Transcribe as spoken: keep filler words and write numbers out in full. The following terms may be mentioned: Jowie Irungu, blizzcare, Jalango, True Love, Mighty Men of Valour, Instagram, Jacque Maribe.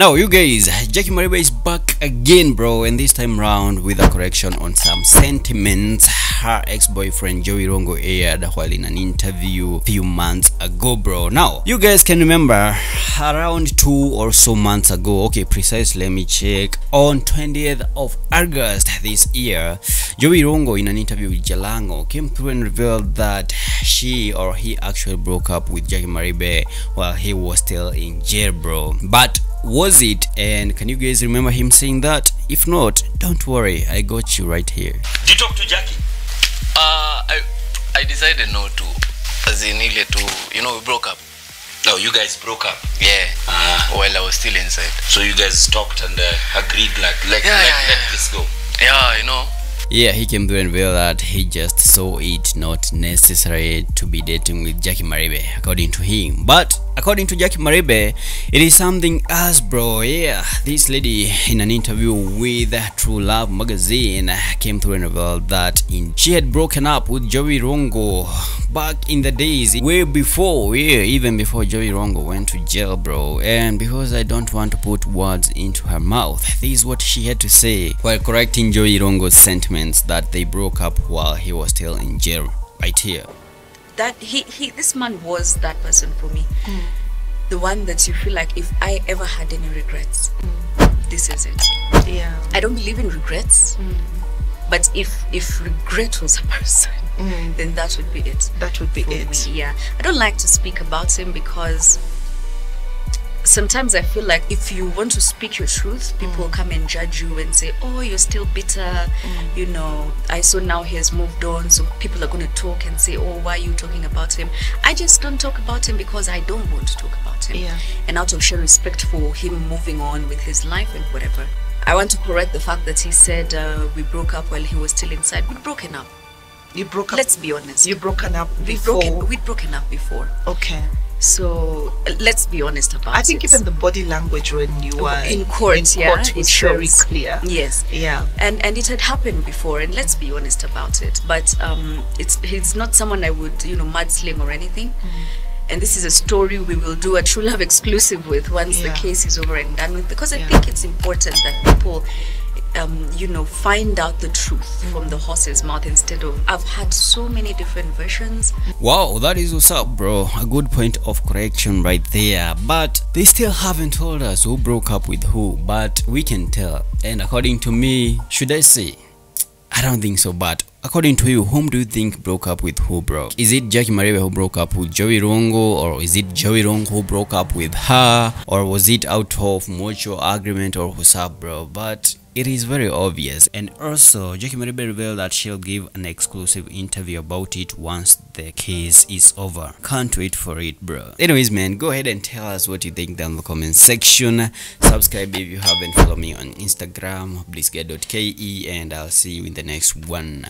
Now you guys, Jacque Maribe is back again, bro, and this time round with a correction on some sentiments her ex-boyfriend Jowie Irungu aired while in an interview a few months ago, bro. Now you guys can remember around two or so months ago, okay, precisely, let me check, on twentieth of August this year, Jowie Irungu in an interview with Jalango came through and revealed that she or he actually broke up with Jacque Maribe while he was still in jail, bro. But was it? And can you guys remember him saying that? If not, don't worry, I got you right here. Did you talk to Jackie? Uh, I, I decided not to. As in, to, you know, we broke up. No, you guys broke up? Yeah, uh, while I was still inside. So you guys talked and uh, agreed, like, like, yeah, like yeah, yeah. Let this go. Yeah, you know. Yeah, he came to reveal that he just saw it not necessary to be dating with Jacque Maribe, according to him. But according to Jacque Maribe, it is something else, bro. Yeah, this lady in an interview with True Love magazine came through and revealed that she had broken up with Jowie Irungu back in the days, way before, yeah, even before Jowie Irungu went to jail, bro. And because I don't want to put words into her mouth, this is what she had to say while correcting Jowie Irungu's sentiment that they broke up while he was still in jail, right here. That he, he this man was that person for me. Mm. The one that you feel like if I ever had any regrets, mm. this is it. Yeah. I don't believe in regrets, mm. but if if regret was a person, mm. then that would be it. That would be it. Me, yeah. I don't like to speak about him because sometimes I feel like if you want to speak your truth, people mm. come and judge you and say, oh, you're still bitter, mm. you know, I saw now he has moved on, so people are going to talk and say, oh, why are you talking about him? I just don't talk about him because I don't want to talk about him. Yeah. And out of sheer respect for him moving on with his life and whatever. I want to correct the fact that he said uh, we broke up while he was still inside. We've broken up. You broke up? Let's be honest. You've broken up before? We've broken, we've broken up before. Okay. So let's be honest about it. I think it. even the body language when you were in court, in yeah, court was it very clear. Yes, yeah, and and it had happened before. And let's be honest about it. But um, it's it's not someone I would you know mudsling or anything. Mm. And this is a story we will do a True Love exclusive with once yeah. the case is over and done with, because I yeah. think it's important that people. Um, you know, find out the truth from the horse's mouth instead of, I've had so many different versions. Wow, that is what's up, bro. A good point of correction right there. But they still haven't told us who broke up with who, but we can tell. And according to me, should I say? I don't think so, but according to you, whom do you think broke up with who, bro? Is it Jacque Maribe who broke up with Jowie Irungu, or is it Jowie Irungu who broke up with her, or was it out of mutual agreement, or what's up, bro? But it is very obvious. And also, Jacque Maribe revealed that she'll give an exclusive interview about it once the case is over. Can't wait for it, bro. Anyways, man, go ahead and tell us what you think down in the comment section. Subscribe if you haven't. Follow me on Instagram, blizzcare dot K E, and I'll see you in the next one.